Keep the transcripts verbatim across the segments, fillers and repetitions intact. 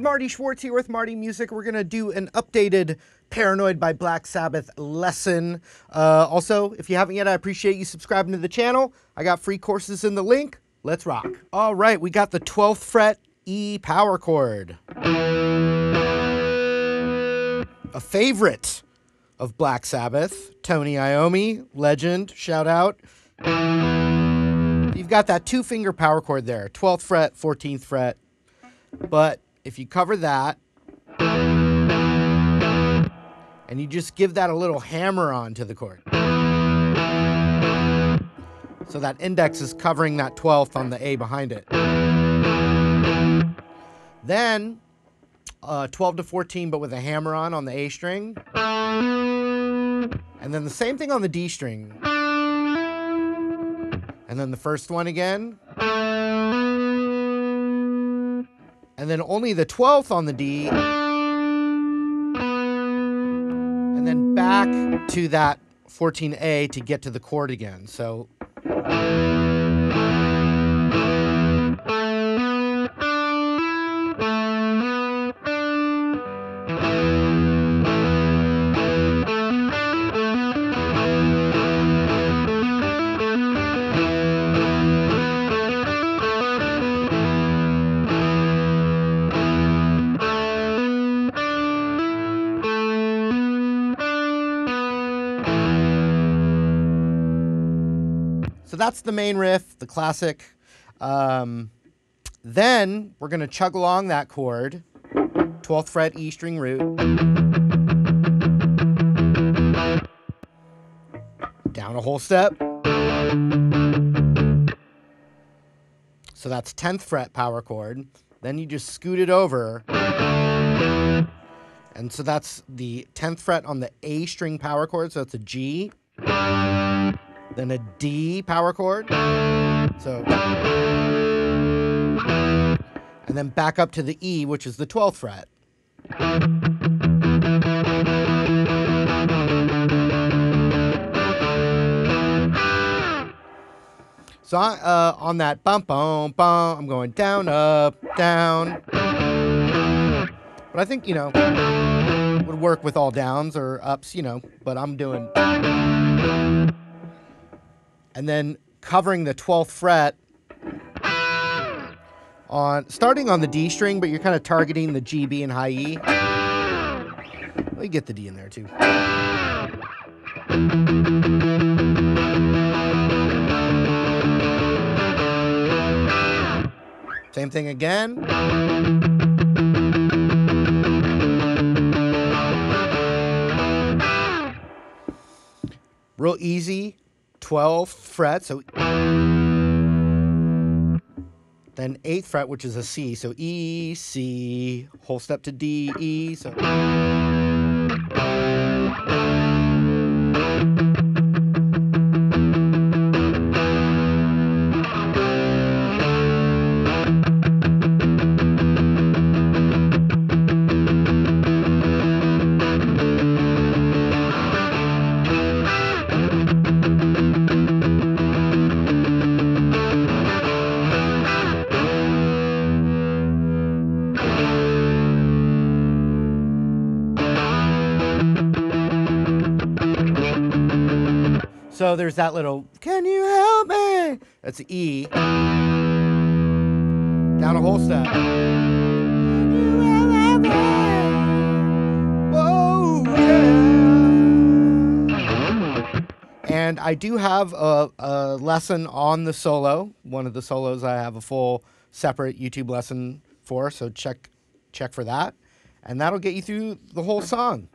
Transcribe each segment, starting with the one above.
Marty Schwartz here with Marty Music. We're going to do an updated Paranoid by Black Sabbath lesson. Uh, also, if you haven't yet, I appreciate you subscribing to the channel. I got free courses in the link. Let's rock. All right, we got the twelfth fret E power chord. A favorite of Black Sabbath, Tony Iommi, legend, shout out. You've got that two-finger power chord there, twelfth fret, fourteenth fret, but if you cover that and you just give that a little hammer on to the chord. So that index is covering that twelfth on the A behind it. Then uh, twelve to fourteen, but with a hammer on on the A string. And then the same thing on the D string. And then the first one again. And then only the twelfth on the D. And then back to that fourteen A to get to the chord again. So. So that's the main riff, the classic. Um, then we're going to chug along that chord, twelfth fret E string root, down a whole step. So that's tenth fret power chord. Then you just scoot it over. And so that's the tenth fret on the A string power chord, so it's a G. Then a D power chord, so, and then back up to the E, which is the twelfth fret. So uh, on that bump, bump, bump, I'm going down, up, down. But I think, you know, would work with all downs or ups, you know, but I'm doing. And then covering the twelfth fret on starting on the D string, but you're kind of targeting the G, B, and high E. Let me get the D in there too. Same thing again. Real easy. twelfth fret, so then eighth fret, which is a C, so E, C, whole step to D, E, so So there's that little, can you help me? That's E. Down a whole step. Whoa, yeah. And I do have a, a lesson on the solo. One of the solos I have a full separate YouTube lesson for, so check, check for that. And that'll get you through the whole song.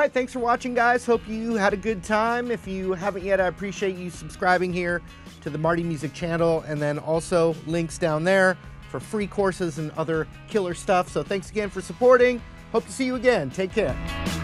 Alright, thanks for watching, guys. Hope you had a good time. If you haven't yet, I appreciate you subscribing here to the Marty Music channel, and then also links down there for free courses and other killer stuff. So thanks again for supporting. Hope to see you again. Take care.